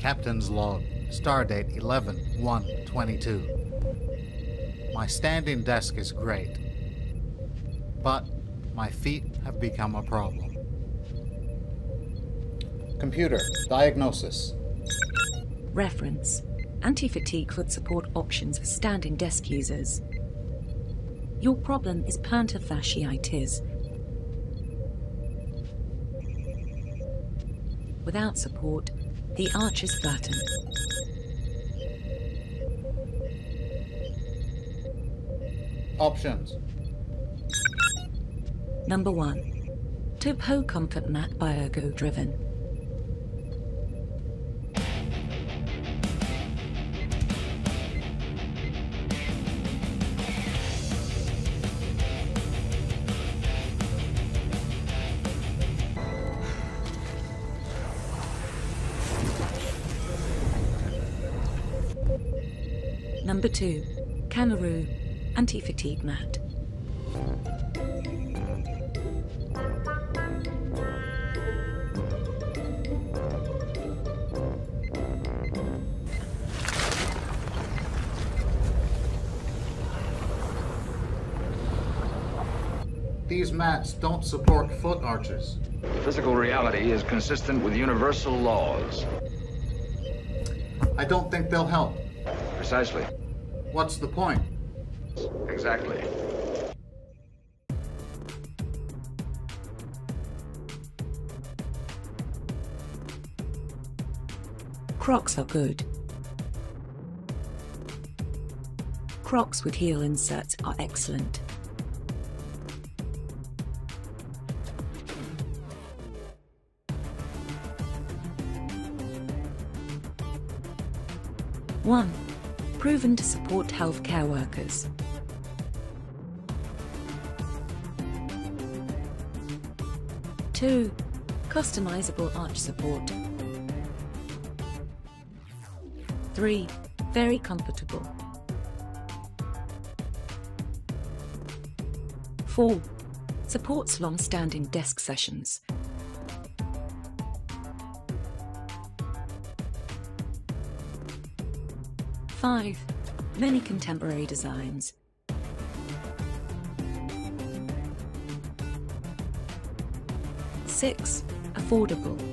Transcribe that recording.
Captain's log, stardate 11/1/22. My standing desk is great, but my feet have become a problem. Computer, diagnosis. Reference, anti-fatigue foot support options for standing desk users. Your problem is plantar fasciitis. Without support, the arch is flattened. Options. Number 1. Topo Comfort Mat by Ergo Driven. Number 2. Kangaroo Anti-Fatigue Mat. These mats don't support foot arches. Physical reality is consistent with universal laws. I don't think they'll help. Precisely. What's the point? Exactly. Crocs are good. Crocs with heel inserts are excellent. One. Proven to support healthcare workers. Two. Customizable arch support. Three. Very comfortable. Four. Supports long-standing desk sessions. 5. Many contemporary designs. 6. Affordable.